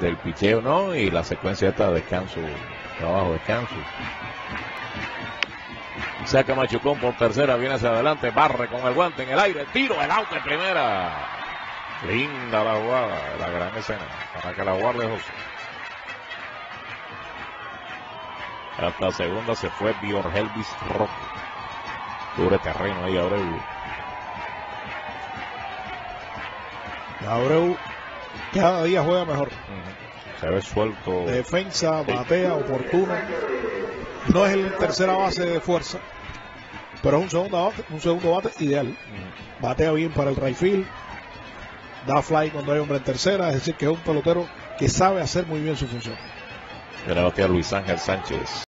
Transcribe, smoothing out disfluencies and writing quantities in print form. del picheo, ¿no? Y la secuencia está descanso, trabajo, descanso. Saca Machucón por tercera, viene hacia adelante, barre con el guante en el aire, tiro, el out de primera. Linda la jugada, la gran escena, para que la guarde José. Hasta segunda se fue Biorgelvis Rock. Cubre terreno ahí Abreu. Abreu cada día juega mejor. Se ve suelto. Defensa, batea, oportuna. No es el tercera base de fuerza, pero es un segundo bate ideal. Batea bien para el right field. Da fly cuando hay hombre en tercera. Es decir, que es un pelotero que sabe hacer muy bien su función. Viene a batear Luis Ángel Sánchez.